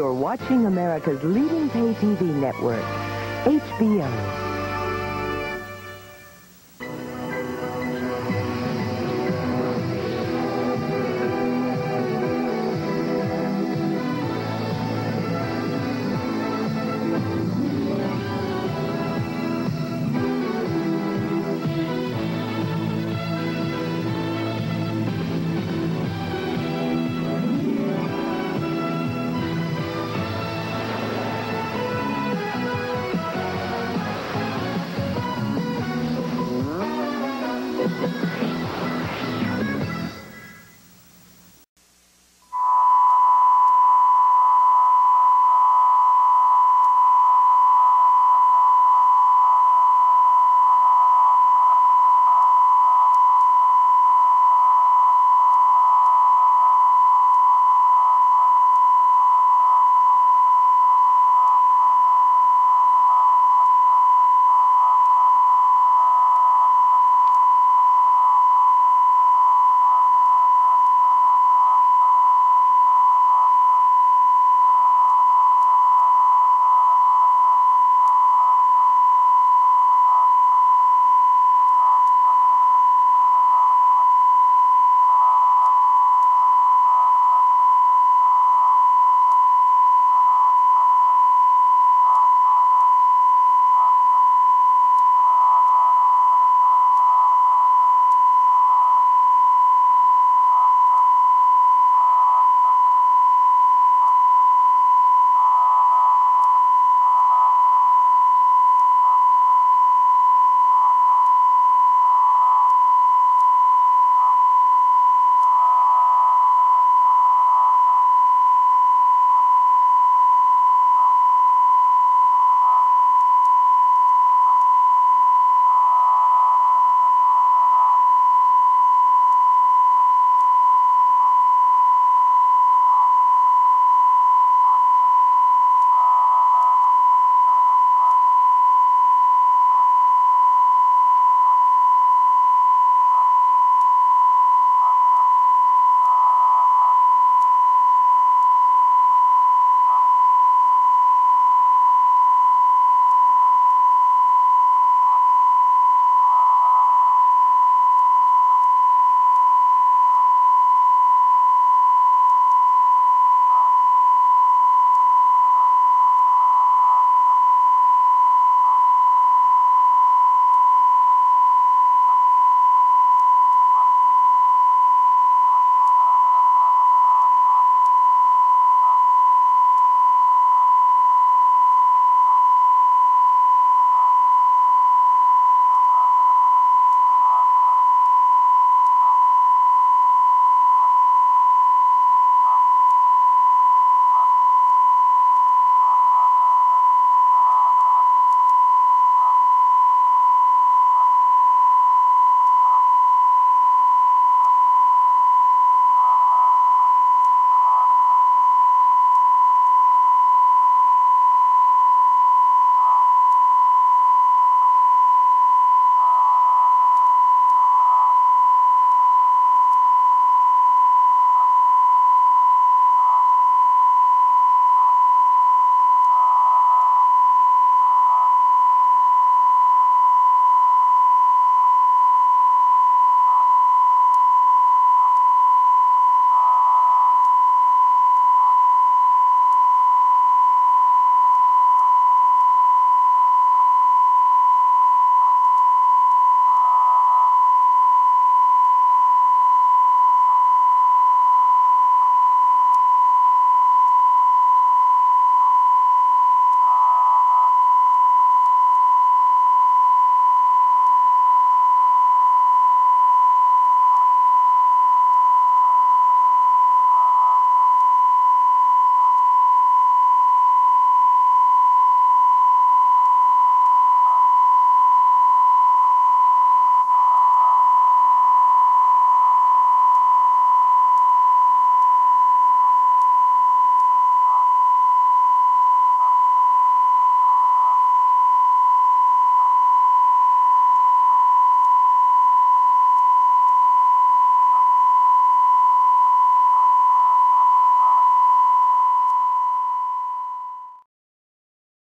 You're watching America's leading pay TV network, HBO.